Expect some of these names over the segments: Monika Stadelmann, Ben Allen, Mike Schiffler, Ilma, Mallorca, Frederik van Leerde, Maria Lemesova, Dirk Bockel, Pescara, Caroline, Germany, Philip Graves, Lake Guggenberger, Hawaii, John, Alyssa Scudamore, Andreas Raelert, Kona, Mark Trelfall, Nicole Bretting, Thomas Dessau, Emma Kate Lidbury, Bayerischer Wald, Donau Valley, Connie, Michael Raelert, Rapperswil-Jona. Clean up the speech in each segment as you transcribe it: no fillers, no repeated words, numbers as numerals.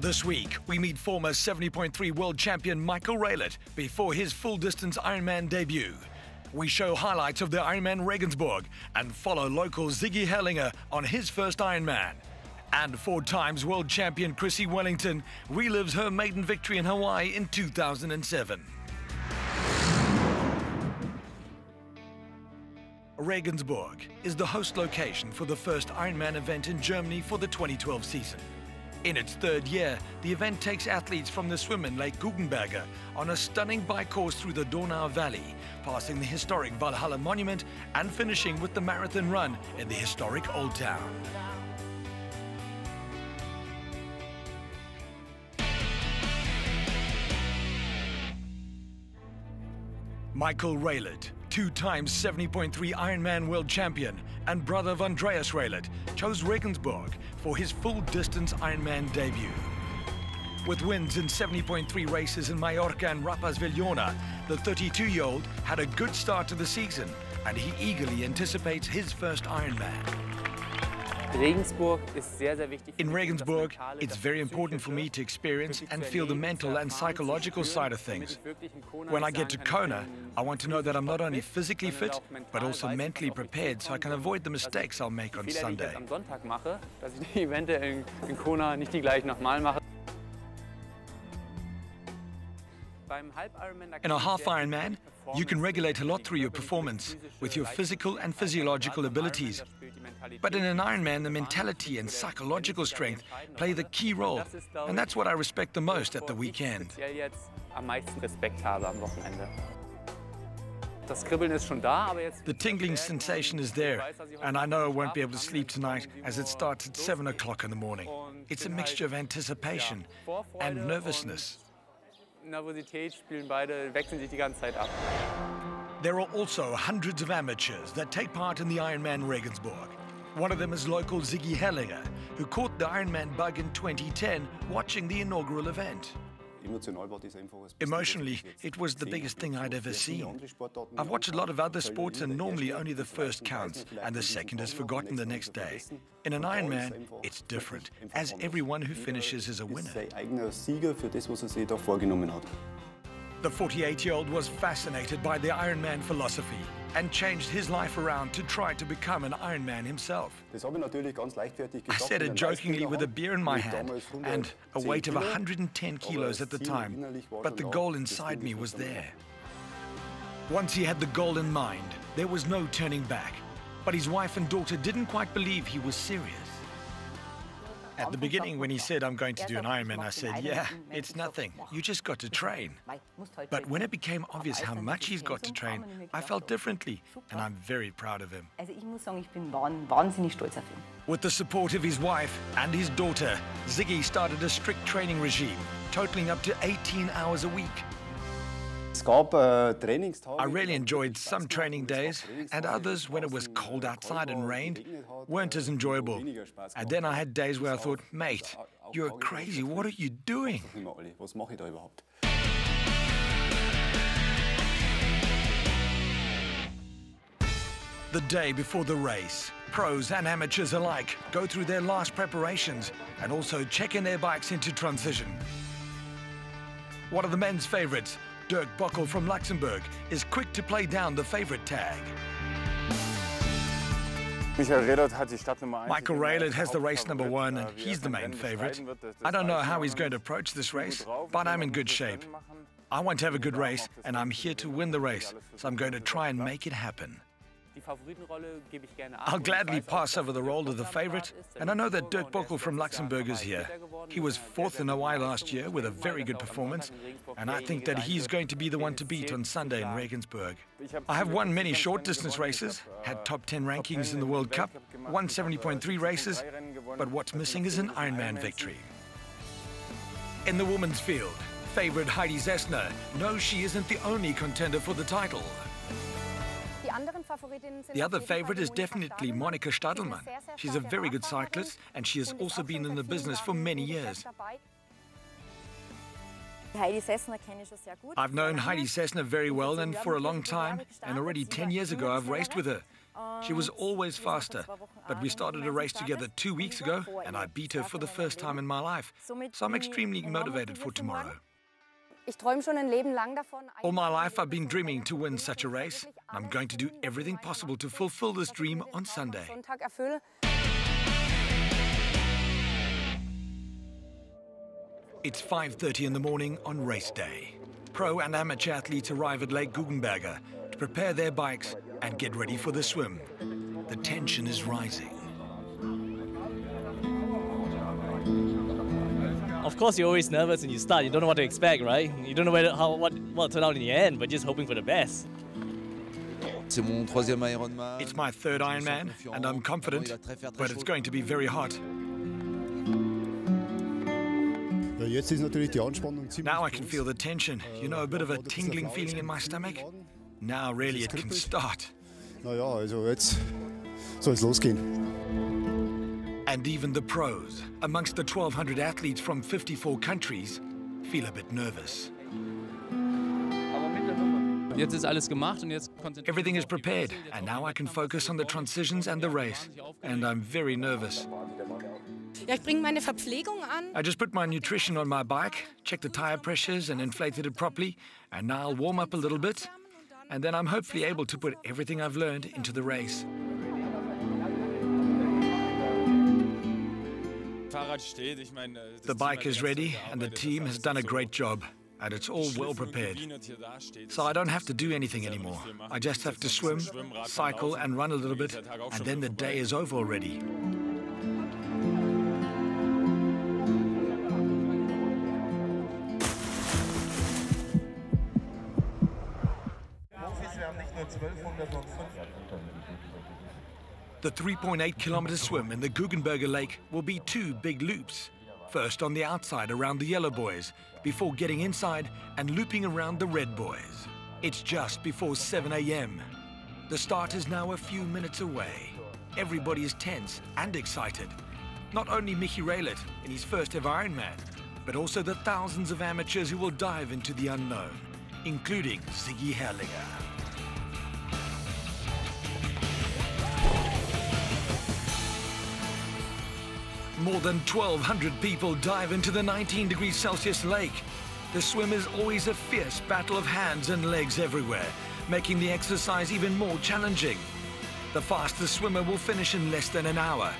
This week, we meet former 70.3 world champion Michael Raelert before his full-distance Ironman debut. We show highlights of the Ironman Regensburg and follow local Ziggy Herrlinger on his first Ironman. And four times world champion Chrissie Wellington relives her maiden victory in Hawaii in 2007. Regensburg is the host location for the first Ironman event in Germany for the 2012 season. In its third year, the event takes athletes from the swim in Lake Guggenberger on a stunning bike course through the Donau Valley, passing the historic Valhalla Monument and finishing with the marathon run in the historic Old Town. Michael Raelert, two-time 70.3 Ironman world champion and brother of Andreas Raelert, chose Regensburg for his full-distance Ironman debut. With wins in 70.3 races in Mallorca and Rapperswil-Jona, the 32-year-old had a good start to the season, and he eagerly anticipates his first Ironman. In Regensburg, it's very important for me to experience and feel the mental and psychological side of things. When I get to Kona, I want to know that I'm not only physically fit, but also mentally prepared so I can avoid the mistakes I'll make on Sunday. In a half Ironman, you can regulate a lot through your performance, with your physical and physiological abilities. But in an Ironman, the mentality and psychological strength play the key role, and that's what I respect the most at the weekend. The tingling sensation is there, and I know I won't be able to sleep tonight as it starts at 7 o'clock in the morning. It's a mixture of anticipation and nervousness. There are also hundreds of amateurs that take part in the Ironman Regensburg. One of them is local Ziggy Herrlinger, who caught the Ironman bug in 2010 watching the inaugural event. Emotionally, it was the biggest thing I'd ever seen. I've watched a lot of other sports, and normally only the first counts and the second is forgotten the next day. In an Ironman, it's different, as everyone who finishes is a winner. The 48-year-old was fascinated by the Ironman philosophy and changed his life around to try to become an Ironman himself. I said it jokingly with a beer in my hand and a weight of 110 kilos at the time, but the goal inside me was there. Once he had the goal in mind, there was no turning back, but his wife and daughter didn't quite believe he was serious. At the beginning, when he said, "I'm going to do an Ironman," I said, "Yeah, it's nothing. You just got to train." But when it became obvious how much he's got to train, I felt differently, and I'm very proud of him. With the support of his wife and his daughter, Ziggy started a strict training regime, totaling up to 18 hours a week. I really enjoyed some training days, and others, when it was cold outside and rained, weren't as enjoyable. And then I had days where I thought, "Mate, you're crazy, what are you doing?" The day before the race, pros and amateurs alike go through their last preparations and also check in their bikes into transition. One of the men's favorites, Dirk Bockel from Luxembourg, is quick to play down the favorite tag. Michael Raelert has the race number one, and he's the main favorite. I don't know how he's going to approach this race, but I'm in good shape. I want to have a good race, and I'm here to win the race, so I'm going to try and make it happen. I'll gladly pass over the role of the favorite, and I know that Dirk Bockel from Luxembourg is here. He was fourth in Hawaii last year with a very good performance, and I think that he's going to be the one to beat on Sunday in Regensburg. I have won many short-distance races, had top 10 rankings in the World Cup, won 70.3 races, but what's missing is an Ironman victory. In the women's field, favorite Heidi Zessner knows she isn't the only contender for the title. The other favorite is definitely Monika Stadelmann. She's a very good cyclist, and she has also been in the business for many years. I've known Heidi Zessner very well and for a long time, and already 10 years ago I've raced with her. She was always faster, but we started a race together 2 weeks ago and I beat her for the first time in my life, so I'm extremely motivated for tomorrow. All my life I've been dreaming to win such a race. I'm going to do everything possible to fulfill this dream on Sunday. It's 5:30 in the morning on race day. Pro and amateur athletes arrive at Lake Guggenberger to prepare their bikes and get ready for the swim. The tension is rising. Of course, you're always nervous when you start. You don't know what to expect, right? You don't know what will turn out in the end, but just hoping for the best. It's my third Ironman, and I'm confident, but it's going to be very hot. Now I can feel the tension, you know, a bit of a tingling feeling in my stomach. Now really it can start. And even the pros, amongst the 1,200 athletes from 54 countries, feel a bit nervous. Everything is prepared, and now I can focus on the transitions and the race. And I'm very nervous. I just put my nutrition on my bike, checked the tire pressures and inflated it properly, and now I'll warm up a little bit, and then I'm hopefully able to put everything I've learned into the race. The bike is ready and the team has done a great job, and it's all well prepared. So I don't have to do anything anymore. I just have to swim, cycle and run a little bit, and then the day is over already. The 3.8-kilometer swim in the Guggenberger Lake will be two big loops. First on the outside around the yellow buoys, before getting inside and looping around the red buoys. It's just before 7 a.m. The start is now a few minutes away. Everybody is tense and excited. Not only Michael Raelert in his first ever Ironman, but also the thousands of amateurs who will dive into the unknown, including Ziggy Herrlinger. More than 1,200 people dive into the 19 degrees Celsius lake. The swim is always a fierce battle of hands and legs everywhere, making the exercise even more challenging. The fastest swimmer will finish in less than an hour.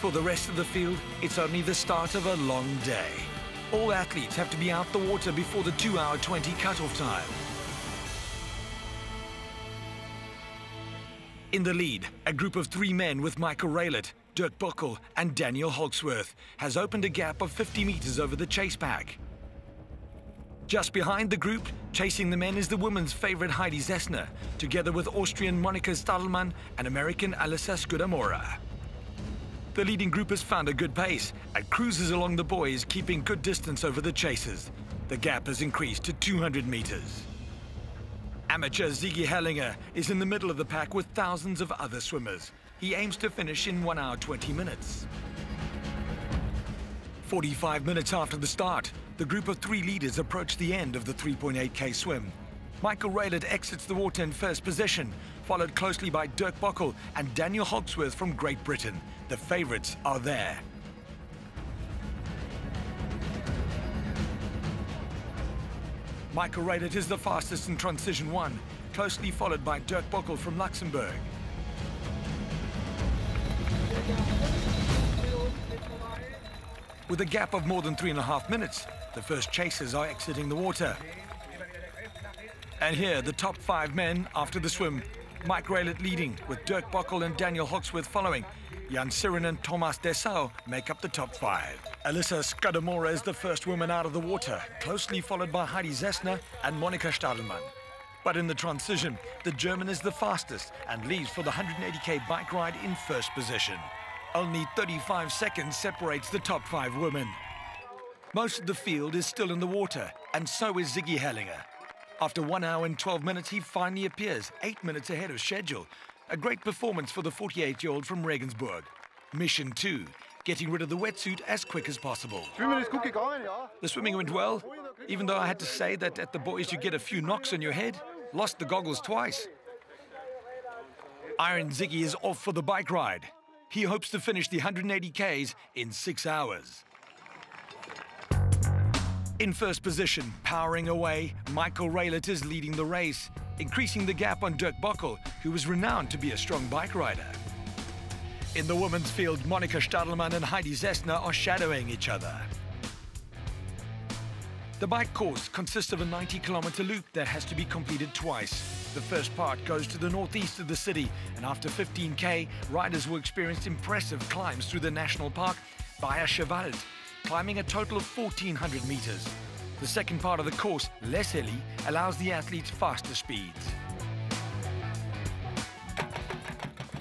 For the rest of the field, it's only the start of a long day. All athletes have to be out the water before the 2:20 cutoff time. In the lead, a group of three men with Michael Raelert, Dirk Bockel and Daniel Hawksworth has opened a gap of 50 meters over the chase pack. Just behind the group, chasing the men, is the women's favorite Heidi Zessner, together with Austrian Monika Stadelmann and American Alyssa Scudamore. The leading group has found a good pace and cruises along the buoys, keeping good distance over the chasers. The gap has increased to 200 meters. Amateur Ziggy Herrlinger is in the middle of the pack with thousands of other swimmers. He aims to finish in 1:20. 45 minutes after the start, the group of three leaders approach the end of the 3.8K swim. Michael Raelert exits the water in first position, followed closely by Dirk Bockel and Daniel Hawksworth from Great Britain. The favorites are there. Michael Raelert is the fastest in transition one, closely followed by Dirk Bockel from Luxembourg. With a gap of more than 3.5 minutes, the first chasers are exiting the water. And here, the top five men after the swim. Mike Raelert leading, with Dirk Bockel and Daniel Hawksworth following. Jan Sirin and Thomas Dessau make up the top five. Alyssa Scudamore is the first woman out of the water, closely followed by Heidi Zessner and Monika Stadelmann. But in the transition, the German is the fastest and leaves for the 180K bike ride in first position. Only 35 seconds separates the top five women. Most of the field is still in the water, and so is Ziggy Herrlinger. After 1:12, he finally appears, 8 minutes ahead of schedule. A great performance for the 48-year-old from Regensburg. Mission two, getting rid of the wetsuit as quick as possible. The swimming went well, even though I had to say that at the boys you get a few knocks on your head. Lost the goggles twice. Iron Ziggy is off for the bike ride. He hopes to finish the 180Ks in 6 hours. In first position, powering away, Michael Raelert is leading the race, increasing the gap on Dirk Bockel, who is renowned to be a strong bike rider. In the women's field, Monika Stadelmann and Heidi Zessner are shadowing each other. The bike course consists of a 90-kilometer loop that has to be completed twice. The first part goes to the northeast of the city, and after 15K, riders will experience impressive climbs through the national park, Bayerischer Wald, climbing a total of 1,400 meters. The second part of the course, less hilly, allows the athletes faster speeds.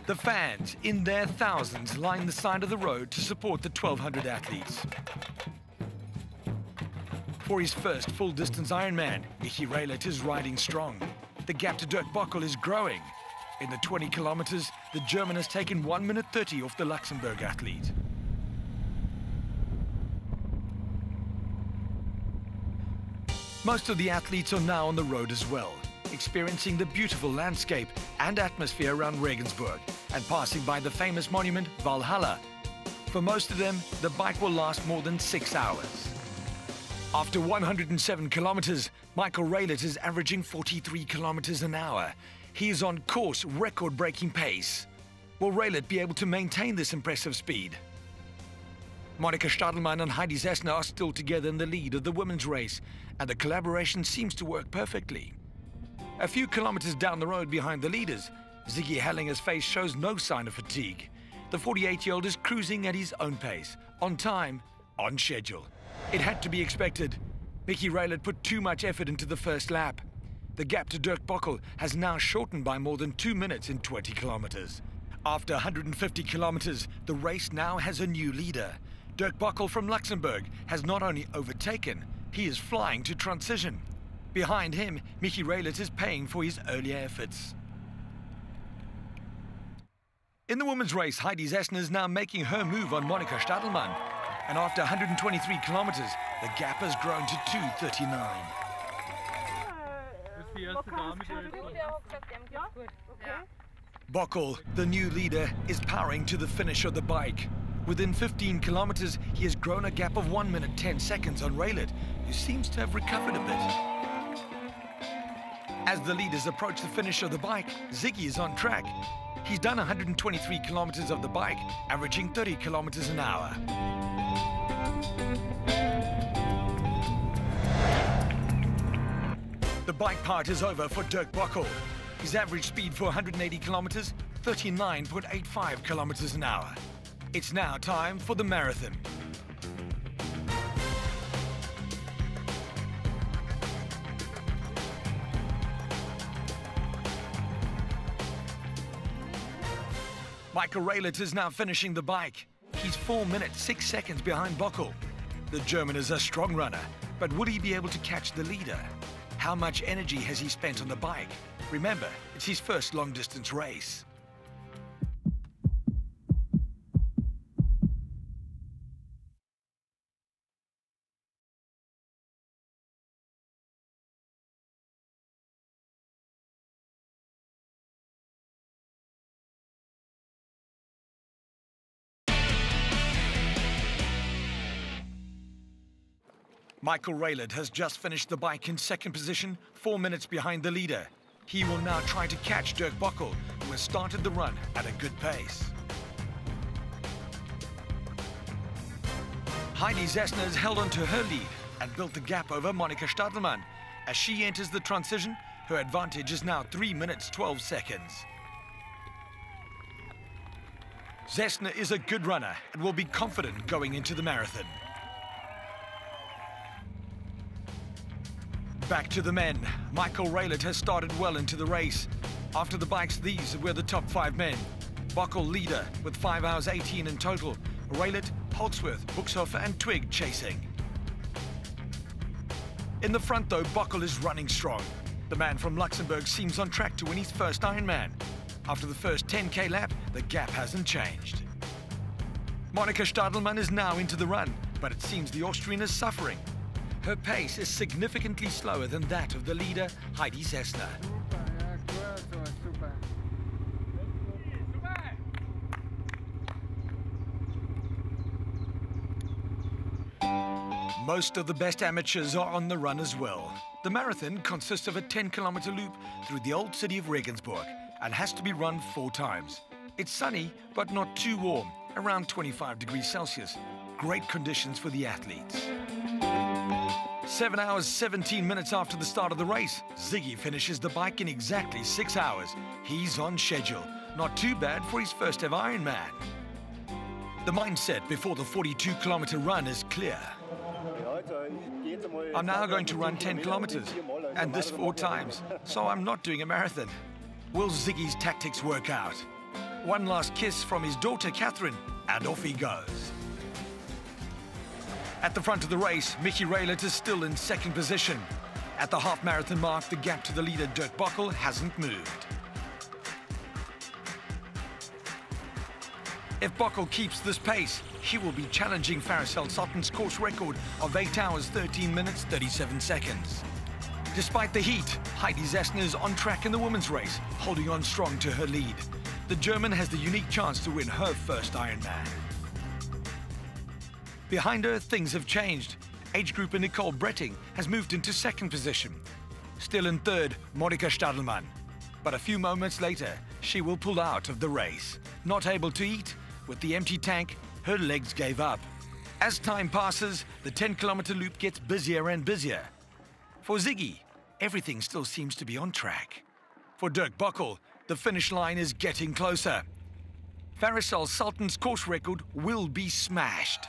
The fans, in their thousands, line the side of the road to support the 1,200 athletes. For his first full-distance Ironman, Michael Raelert is riding strong. The gap to Dirk Bockel is growing. In the 20 kilometers, the German has taken 1 minute 30 off the Luxembourg athlete. Most of the athletes are now on the road as well, experiencing the beautiful landscape and atmosphere around Regensburg and passing by the famous monument Valhalla. For most of them, the bike will last more than 6 hours. After 107 kilometers, Michael Raelert is averaging 43 kilometers an hour. He is on course, record-breaking pace. Will Raelert be able to maintain this impressive speed? Monika Stadelmann and Heidi Zessner are still together in the lead of the women's race, and the collaboration seems to work perfectly. A few kilometers down the road behind the leaders, Ziggy Herrlinger's face shows no sign of fatigue. The 48-year-old is cruising at his own pace, on time, on schedule. It had to be expected. Michael Raelert put too much effort into the first lap. The gap to Dirk Bockel has now shortened by more than 2 minutes in 20 kilometers. After 150 kilometers, the race now has a new leader. Dirk Bockel from Luxembourg has not only overtaken, he is flying to transition. Behind him, Michael Raelert is paying for his earlier efforts. In the women's race, Heidi Zessner is now making her move on Monika Stadelmann. And after 123 kilometers, the gap has grown to 2:39. Bockel, the new leader, is powering to the finish of the bike. Within 15 kilometers, he has grown a gap of 1 minute 10 seconds on Raelert, who seems to have recovered a bit. As the leaders approach the finish of the bike, Ziggy is on track. He's done 123 kilometers of the bike, averaging 30 kilometers an hour. The bike part is over for Dirk Bockel. His average speed for 180 kilometers, 39.85 kilometers an hour. It's now time for the marathon. Michael Raelert is now finishing the bike. He's 4 minutes, 6 seconds behind Bockel. The German is a strong runner, but will he be able to catch the leader? How much energy has he spent on the bike? Remember, it's his first long-distance race. Michael Raelert has just finished the bike in second position, 4 minutes behind the leader. He will now try to catch Dirk Bockel, who has started the run at a good pace. Heidi Zessner has held onto her lead and built the gap over Monika Stadelmann. As she enters the transition, her advantage is now 3 minutes, 12 seconds. Zessner is a good runner and will be confident going into the marathon. Back to the men. Michael Raelert has started well into the race. After the bikes, these were the top 5 men. Bockel leader with 5 hours 18 in total. Raelert, Hawksworth, Buxhofer and Twig chasing. In the front though, Bockel is running strong. The man from Luxembourg seems on track to win his first Ironman. After the first 10K lap, the gap hasn't changed. Monika Stadelmann is now into the run, but it seems the Austrian is suffering. Her pace is significantly slower than that of the leader, Heidi Zessner. Most of the best amateurs are on the run as well. The marathon consists of a 10-kilometer loop through the old city of Regensburg and has to be run 4 times. It's sunny, but not too warm, around 25 degrees Celsius. Great conditions for the athletes. 7 hours, 17 minutes after the start of the race, Ziggy finishes the bike in exactly 6 hours. He's on schedule. Not too bad for his first ever Ironman. The mindset before the 42-kilometer run is clear. I'm now going to run 10 kilometers, and this 4 times, so I'm not doing a marathon. Will Ziggy's tactics work out? One last kiss from his daughter, Catherine, and off he goes. At the front of the race, Michael Raelert is still in second position. At the half-marathon mark, the gap to the leader, Dirk Bockel, hasn't moved. If Bockel keeps this pace, he will be challenging Faris El Sultan's course record of 8 hours, 13 minutes, 37 seconds. Despite the heat, Heidi Zessner is on track in the women's race, holding on strong to her lead. The German has the unique chance to win her first Ironman. Behind her, things have changed. Age grouper Nicole Bretting has moved into second position. Still in third, Monika Stadelmann. But a few moments later, she will pull out of the race. Not able to eat, with the empty tank, her legs gave up. As time passes, the 10-kilometer loop gets busier and busier. For Ziggy, everything still seems to be on track. For Dirk Bockel, the finish line is getting closer. Faris El Sultan's course record will be smashed.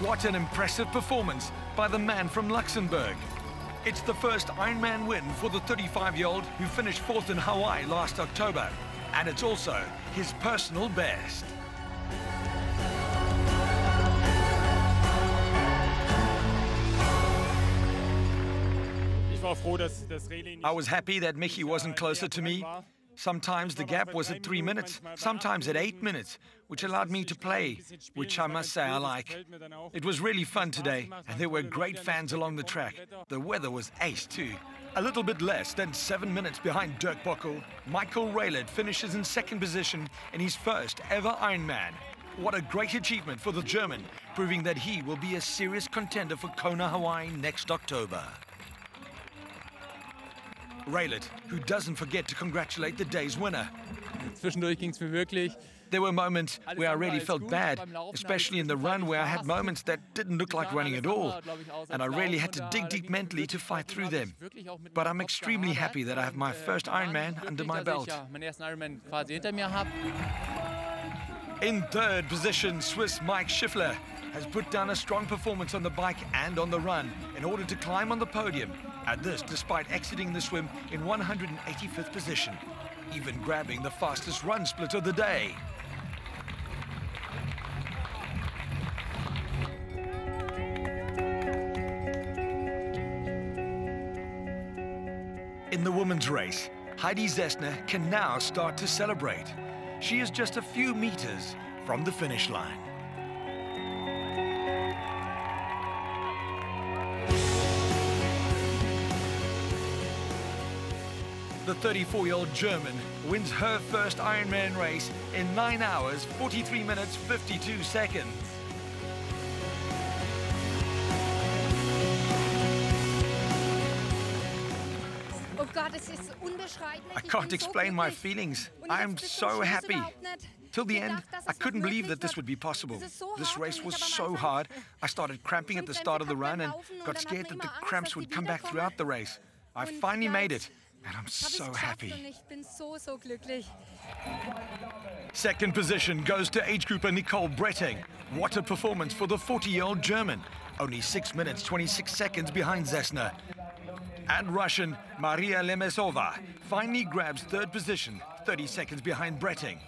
What an impressive performance by the man from Luxembourg. It's the first Ironman win for the 35-year-old who finished fourth in Hawaii last October. And it's also his personal best. I was happy that Michi wasn't closer to me. Sometimes the gap was at 3 minutes, sometimes at 8 minutes, which allowed me to play, which I must say I like. It was really fun today, and there were great fans along the track. The weather was ace too. A little bit less than 7 minutes behind Dirk Bockel, Michael Raelert finishes in second position in his first ever Ironman. What a great achievement for the German, proving that he will be a serious contender for Kona, Hawaii next October. Raelert, who doesn't forget to congratulate the day's winner. There were moments where I really felt bad, especially in the run where I had moments that didn't look like running at all, and I really had to dig deep mentally to fight through them. But I'm extremely happy that I have my first Ironman under my belt. In third position, Swiss Mike Schiffler has put down a strong performance on the bike and on the run in order to climb on the podium. And this despite exiting the swim in 185th position, even grabbing the fastest run split of the day. In the women's race, Heidi Zessner can now start to celebrate. She is just a few meters from the finish line. The 34-year-old German wins her first Ironman race in 9 hours, 43 minutes, 52 seconds. I can't explain my feelings. I am so happy. Till the end, I couldn't believe that this would be possible. This race was so hard. I started cramping at the start of the run and got scared that the cramps would come back throughout the race. I finally made it. And I'm so happy. Second position goes to age grouper Nicole Bretting. What a performance for the 40-year-old German. Only 6 minutes, 26 seconds behind Zessner. And Russian Maria Lemesova finally grabs third position, 30 seconds behind Bretting.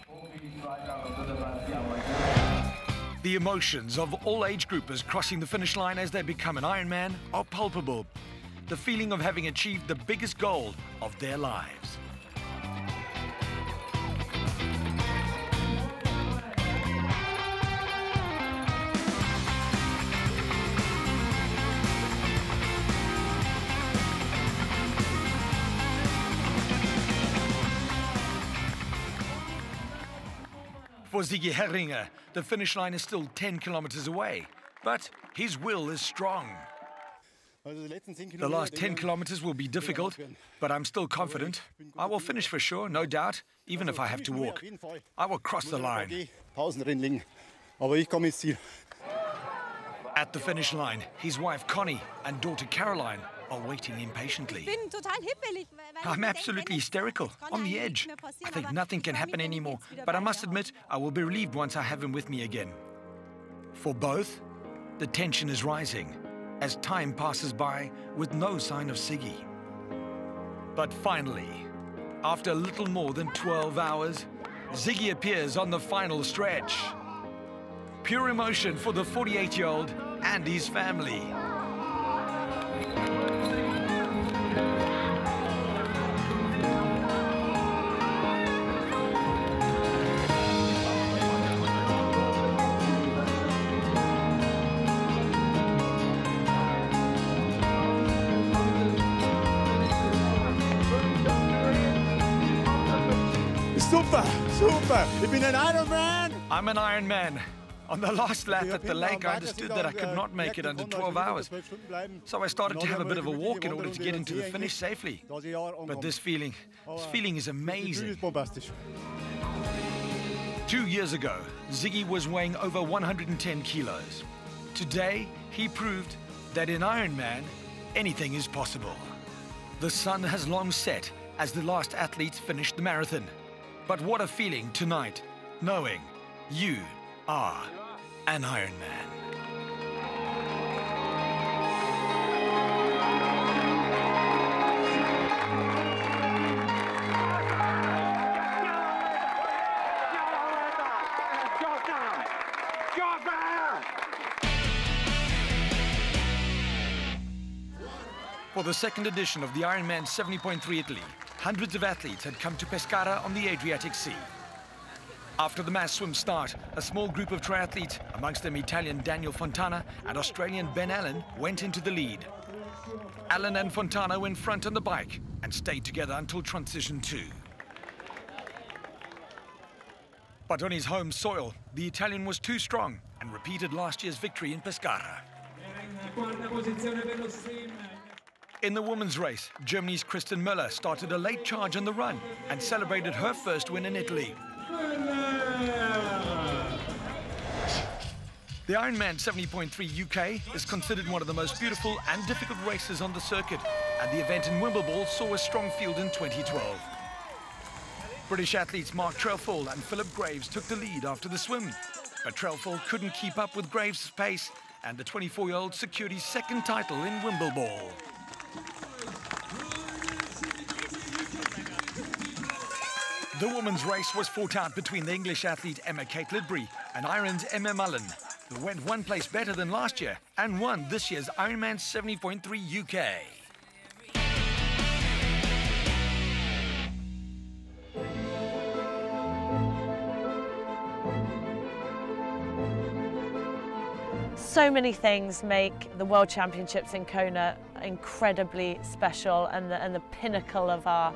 The emotions of all age groupers crossing the finish line as they become an Ironman are palpable. The feeling of having achieved the biggest goal of their lives. For Ziggy Herrlinger, the finish line is still 10 kilometers away, but his will is strong. The last 10 kilometers will be difficult, but I'm still confident. I will finish for sure, no doubt, even if I have to walk. I will cross the line. At the finish line, his wife Connie and daughter Caroline are waiting impatiently. I'm absolutely hysterical, on the edge. I think nothing can happen anymore, but I must admit, I will be relieved once I have him with me again. For both, the tension is rising as time passes by with no sign of Ziggy. But finally, after little more than 12 hours, Ziggy appears on the final stretch. Pure emotion for the 48-year-old and his family. Super, super. You've been an Iron Man. I'm an Iron Man. On the last lap at the lake, I understood that I could not make it under 12 hours. So I started to have a bit of a walk in order to get into the finish safely. But this feeling is amazing. 2 years ago, Ziggy was weighing over 110 kilos. Today, he proved that in Ironman, anything is possible. The sun has long set as the last athletes finished the marathon. But what a feeling tonight, knowing you are an Iron Man. For the second edition of the Ironman 70.3 Italy, hundreds of athletes had come to Pescara on the Adriatic Sea. After the mass swim start, a small group of triathletes, amongst them Italian Daniel Fontana and Australian Ben Allen, went into the lead. Allen and Fontana went front on the bike and stayed together until transition 2. But on his home soil, the Italian was too strong and repeated last year's victory in Pescara. In the women's race, Germany's Kristen Müller started a late charge on the run and celebrated her first win in Italy. The Ironman 70.3 UK is considered one of the most beautiful and difficult races on the circuit, and the event in Wimbledon saw a strong field in 2012. British athletes Mark Trelfall and Philip Graves took the lead after the swim, but Trelfall couldn't keep up with Graves' pace, and the 24-year-old secured his second title in Wimbledon. The women's race was fought out between the English athlete Emma Kate Lidbury and Ireland's Emma Mullen, who went one place better than last year and won this year's Ironman 70.3 UK. So many things make the World Championships in Kona incredibly special and the pinnacle of our,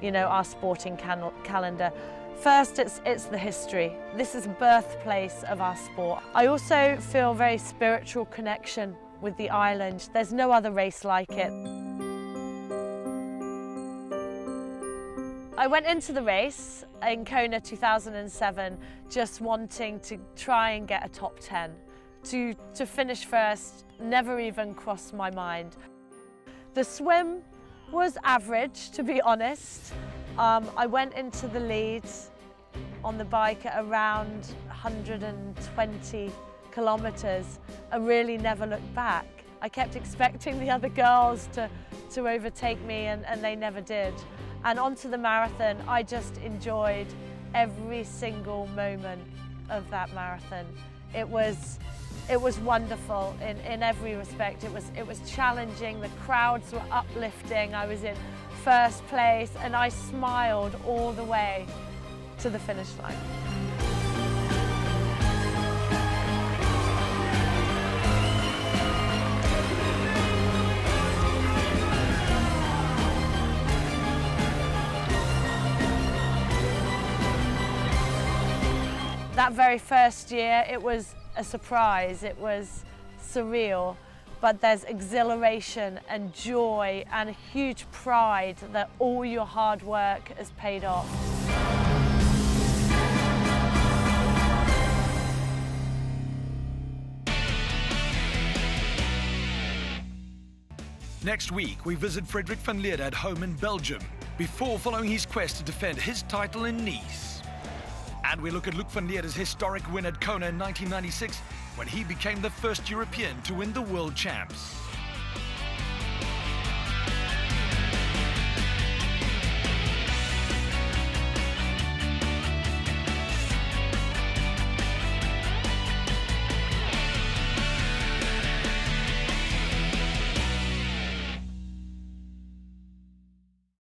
you know, our sporting calendar. First, it's the history. This is the birthplace of our sport. I also feel a very spiritual connection with the island. There's no other race like it. I went into the race in Kona 2007 just wanting to try and get a top 10. To finish first never even crossed my mind. The swim was average, to be honest. I went into the lead on the bike at around 120 kilometers and really never looked back. I kept expecting the other girls to overtake me and they never did. And onto the marathon, I just enjoyed every single moment of that marathon. It was wonderful in every respect. It was challenging, the crowds were uplifting, I was in first place and I smiled all the way to the finish line. That very first year, it was a surprise, it was surreal, but there's exhilaration and joy and huge pride that all your hard work has paid off. Next week, we visit Frederik van Leerde at home in Belgium, before following his quest to defend his title in Nice. And we look at Luc van Leerde's historic win at Kona in 1996, when he became the first European to win the World Champs.